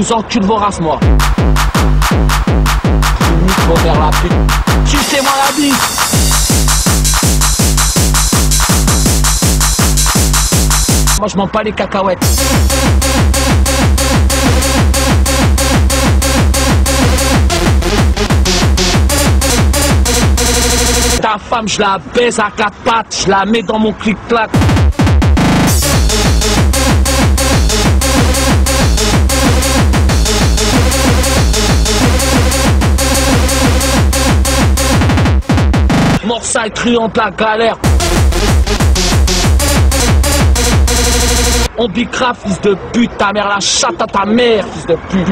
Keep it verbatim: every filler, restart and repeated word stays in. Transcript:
vous encule vos races, moi. Je nique vos mères la pute. Sucez-moi la bite. Moi je m'en pas les cacahuètes. Ta femme, je la baise à quatre pattes, je la mets dans mon clic-clac. Morsa et truand de la galère. On bicra, fils de pute, ta mère la chatte à ta mère, fils de pute.